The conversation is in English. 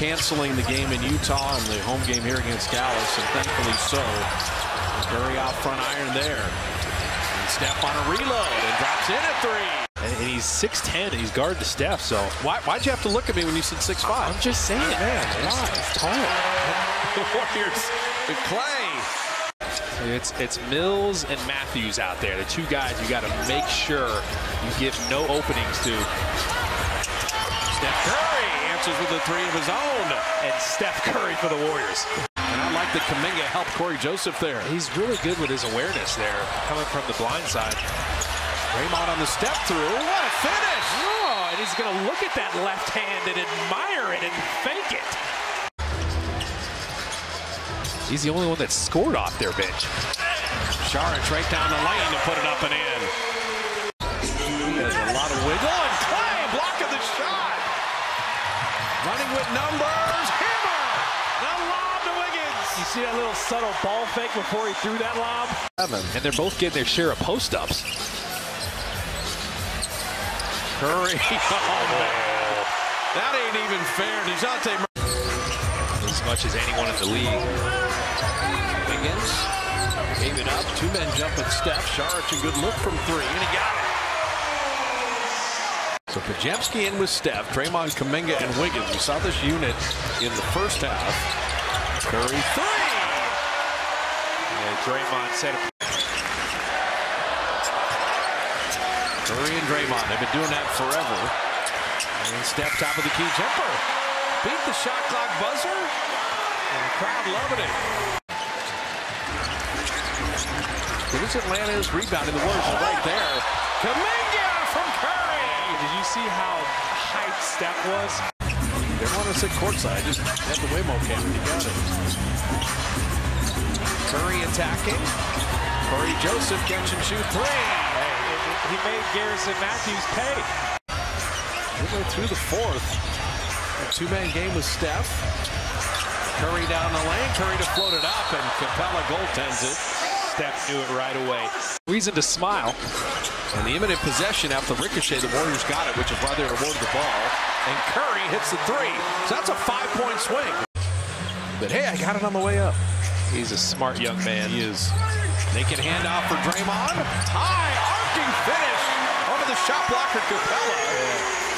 canceling the game in Utah and the home game here against Dallas, and thankfully so. Curry out front iron there. And Steph on a reload and drops in a three. And he's 6'10", and he's guarded the Steph, so why'd you have to look at me when you said 6'5"? I'm just saying, man, it's tall. The Warriors, the clay. It's Mills and Matthews out there, the two guys you got to make sure you give no openings to. Steph Curry answers with a three of his own, and Steph Curry for the Warriors. And I like that Kuminga helped Cory Joseph there. He's really good with his awareness there, coming from the blind side. Raymond on the step through. What a finish! Oh, and he's going to look at that left hand and admire it and fake it. He's the only one that scored off their bench. Sharich right down the lane to put it up and in. There's a lot of wiggle, and Clay blocking the shot. Running with numbers. Himmer! The lob to Wiggins. You see that little subtle ball fake before he threw that lob? And they're both getting their share of post-ups. Curry, oh man, that ain't even fair. DeJounte Murray, as much as anyone in the league. Wiggins gave it up, two men jump at Steph. Sharich, a good look from three, and he got it. So Podziemski in with Steph, Draymond, Kuminga, and Wiggins. We saw this unit in the first half. Curry three. And Draymond set it. Curry and Draymond, they've been doing that forever. And Steph, top of the key jumper. Beat the shot clock buzzer. And the crowd loving it. Here's Atlanta's rebounding. The Warriors are right there. Kuminga from Curry! Did you see how hyped Steph was? They want to sit courtside. Just had the Waymo camera. You got it. Curry attacking. Cory Joseph, catch and shoot three. He made Garrison Matthews pay. We'll go through the fourth. A two-man game with Steph. Curry down the lane. Curry to float it up, and Capela goaltends it. Steph knew it right away. Reason to smile. And the imminent possession after ricochet, the Warriors got it, which is why they awarded the ball. And Curry hits the three. So that's a 5-point swing. But hey, I got it on the way up. He's a smart young man. He is. They can hand off for Draymond. High arcing finish over the shot blocker Capela.